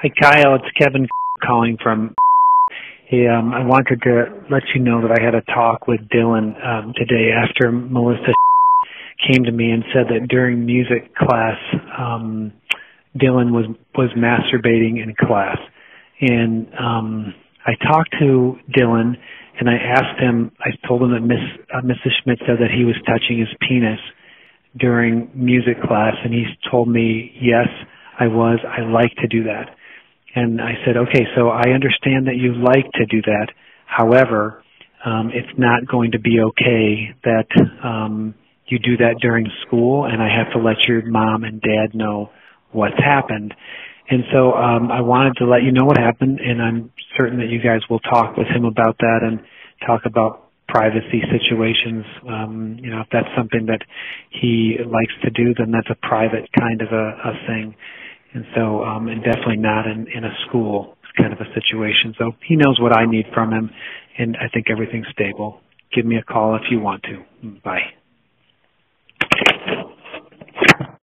Hi, Kyle. It's Kevin calling from. Hey, I wanted to let you know that I had a talk with Dylan today after Melissa came to me and said that during music class, Dylan was masturbating in class. And I talked to Dylan, and I asked him, I told him that Mrs. Schmidt said that he was touching his penis during music class, and he told me, yes, I was. I like to do that. And I said, okay, so I understand that you like to do that. However, it's not going to be okay that you do that during school, and I have to let your mom and dad know what's happened. And so I wanted to let you know what happened, and I'm certain that you guys will talk with him about that and talk about privacy situations. You know, if that's something that he likes to do, then that's a private kind of a thing. And so, and definitely not in a school kind of a situation. So he knows what I need from him, and I think everything's stable. Give me a call if you want to. Bye.